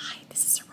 Hi, this is Seurat.